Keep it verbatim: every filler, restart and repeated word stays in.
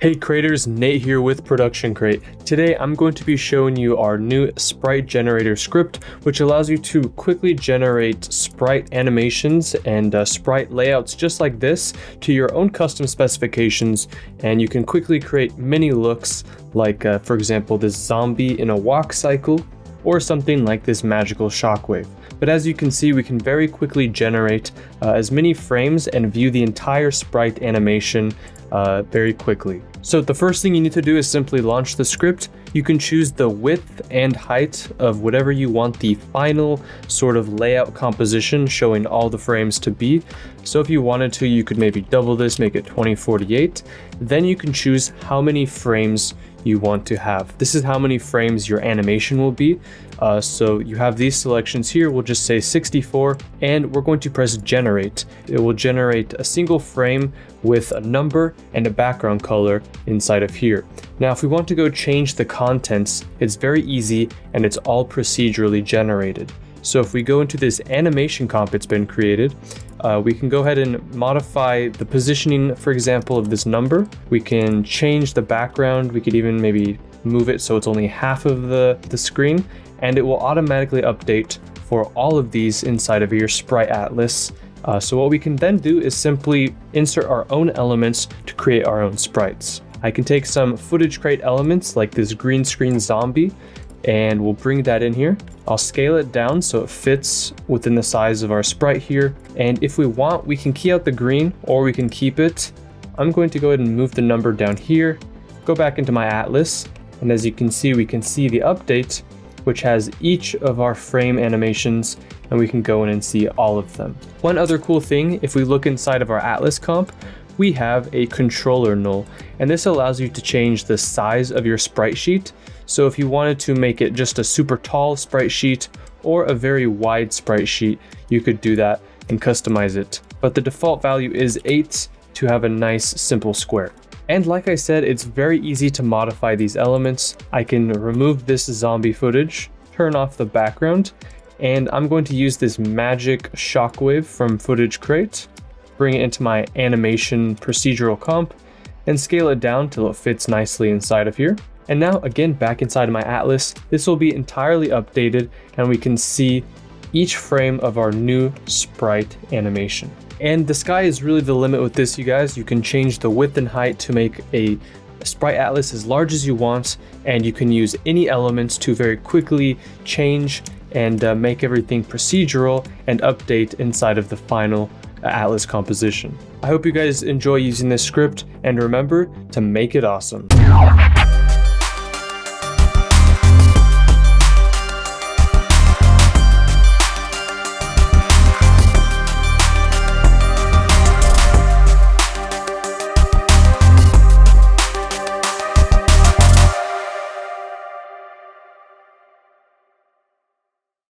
Hey creators, Nate here with Production Crate. Today I'm going to be showing you our new sprite generator script, which allows you to quickly generate sprite animations and uh, sprite layouts just like this to your own custom specifications, and you can quickly create many looks like uh, for example this zombie in a walk cycle or something like this magical shockwave. But as you can see, we can very quickly generate uh, as many frames and view the entire sprite animation uh, very quickly. So the first thing you need to do is simply launch the script. You can choose the width and height of whatever you want the final sort of layout composition showing all the frames to be. So if you wanted to, you could maybe double this, make it twenty forty-eight. Then you can choose how many frames you want to have. This is how many frames your animation will be. Uh, so you have these selections here. We'll just say sixty-four, and we're going to press generate. It will generate a single frame with a number and a background color inside of here. Now, if we want to go change the contents, it's very easy and it's all procedurally generated. So if we go into this animation comp it's been created, uh, we can go ahead and modify the positioning, for example, of this number. We can change the background. We could even maybe move it so it's only half of the, the screen, and it will automatically update for all of these inside of your sprite atlas. Uh, so what we can then do is simply insert our own elements to create our own sprites. I can take some Footage Crate elements like this green screen zombie, and we'll bring that in here. I'll scale it down so it fits within the size of our sprite here. And if we want, we can key out the green or we can keep it. I'm going to go ahead and move the number down here, go back into my atlas. And as you can see, we can see the update, which has each of our frame animations, and we can go in and see all of them. One other cool thing, if we look inside of our atlas comp, we have a controller null, and this allows you to change the size of your sprite sheet. So if you wanted to make it just a super tall sprite sheet or a very wide sprite sheet, you could do that and customize it. But the default value is eight to have a nice simple square. And like I said, it's very easy to modify these elements. I can remove this zombie footage, turn off the background, and I'm going to use this magic shockwave from Footage Crate, bring it into my animation procedural comp, and scale it down till it fits nicely inside of here. And now again, back inside of my atlas, this will be entirely updated and we can see each frame of our new sprite animation. And the sky is really the limit with this, you guys. You can change the width and height to make a sprite atlas as large as you want, and you can use any elements to very quickly change and uh, make everything procedural and update inside of the final atlas composition. I hope you guys enjoy using this script, and remember to make it awesome.